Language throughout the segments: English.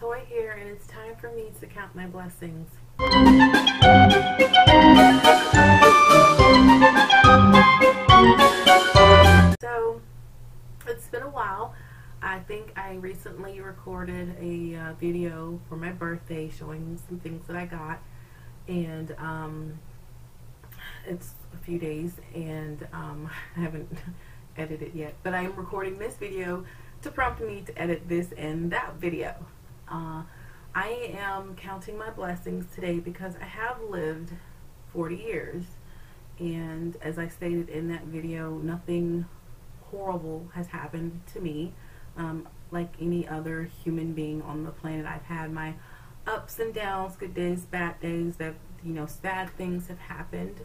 Toy here, and it's time for me to count my blessings. So, it's been a while. I think I recently recorded a video for my birthday showing some things that I got, and it's a few days, and I haven't edited yet, but I'm recording this video to prompt me to edit this and that video. I am counting my blessings today because I have lived 40 years, and as I stated in that video, nothing horrible has happened to me. Like any other human being on the planet, I've had my ups and downs, good days, bad days, that, you know, sad things have happened.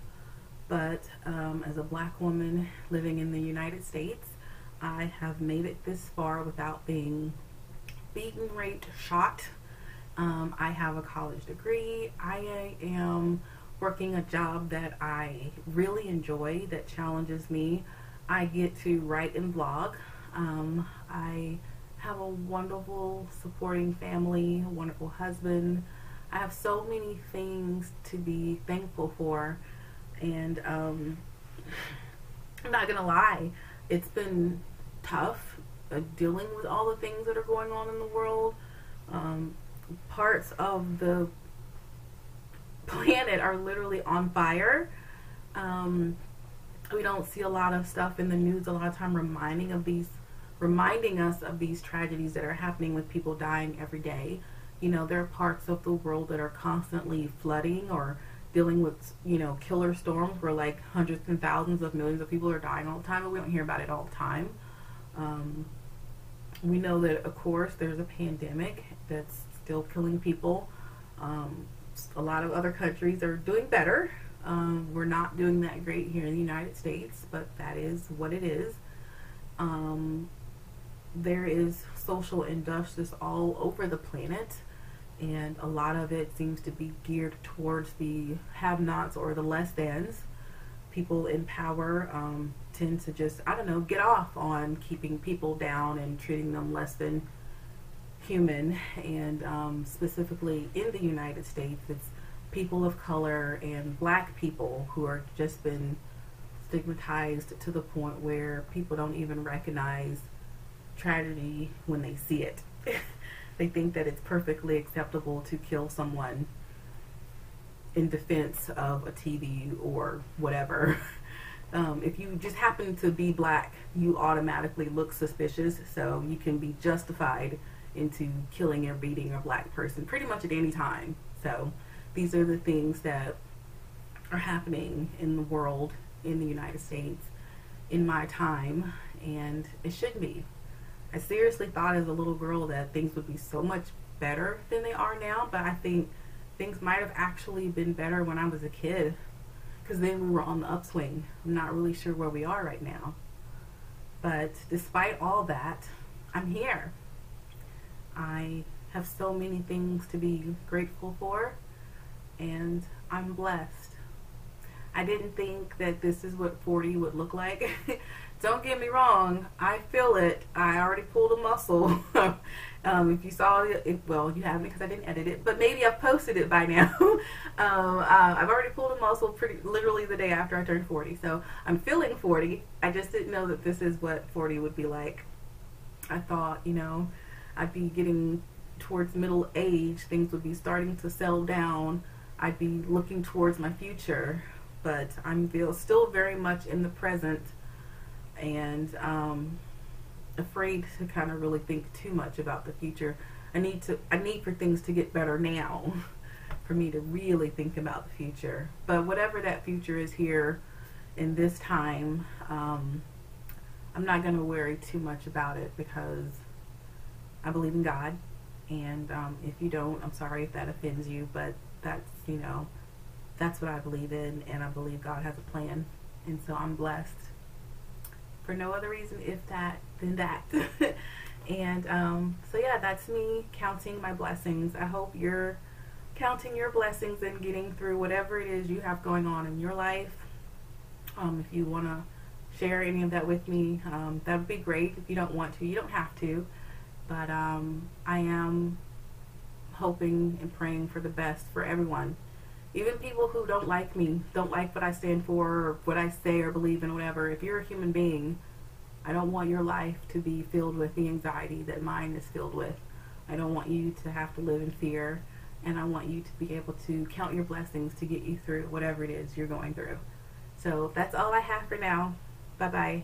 But as a black woman living in the United States, I have made it this far without being beaten, raped, shot. I have a college degree. I am working a job that I really enjoy, that challenges me. I get to write and blog. I have a wonderful supporting family, a wonderful husband. I have so many things to be thankful for, and I'm not gonna lie, it's been tough dealing with all the things that are going on in the world. Parts of the planet are literally on fire. We don't see a lot of stuff in the news a lot of time reminding us of these tragedies that are happening, with people dying every day. You know, there are parts of the world that are constantly flooding or dealing with, you know, killer storms where like hundreds and thousands of millions of people are dying all the time, but we don't hear about it all the time. We know that, of course, there's a pandemic that's still killing people. A lot of other countries are doing better. We're not doing that great here in the United States, but that is what it is. There is social injustice all over the planet, and a lot of it seems to be geared towards the have-nots or the less-thans. People in power tend to just, I don't know, get off on keeping people down and treating them less than human. And specifically in the United States, it's people of color and black people who are just been stigmatized to the point where people don't even recognize tragedy when they see it. They think that it's perfectly acceptable to kill someone in defense of a TV or whatever. If you just happen to be black, you automatically look suspicious, so you can be justified into killing or beating a black person pretty much at any time. So these are the things that are happening in the world, in the United States, in my time, and it shouldn't be. I seriously thought as a little girl that things would be so much better than they are now, but I think things might have actually been better when I was a kid, because then we were on the upswing. I'm not really sure where we are right now. But despite all that, I'm here. I have so many things to be grateful for, and I'm blessed. I didn't think that this is what 40 would look like. Don't get me wrong, I feel it. I already pulled a muscle. If you saw it, well, you haven't because I didn't edit it, but maybe I've posted it by now. I've already pulled a muscle pretty literally the day after I turned 40, so I'm feeling 40. I just didn't know that this is what 40 would be like. I thought, you know, I'd be getting towards middle age, things would be starting to settle down, I'd be looking towards my future, but I'm still very much in the present, and afraid to kind of really think too much about the future. I need for things to get better now for me to really think about the future. But whatever that future is here in this time, I'm not going to worry too much about it because I believe in God, and if you don't, I'm sorry if that offends you, but that's, you know, that's what I believe in, and I believe God has a plan, and so I'm blessed for no other reason if that than that. And so yeah, that's me counting my blessings. I hope you're counting your blessings and getting through whatever it is you have going on in your life. If you want to share any of that with me, that would be great. If you don't want to, you don't have to, but I am hoping and praying for the best for everyone. Even people who don't like me, don't like what I stand for, or what I say or believe in, whatever. If you're a human being, I don't want your life to be filled with the anxiety that mine is filled with. I don't want you to have to live in fear, and I want you to be able to count your blessings to get you through whatever it is you're going through. So that's all I have for now. Bye-bye.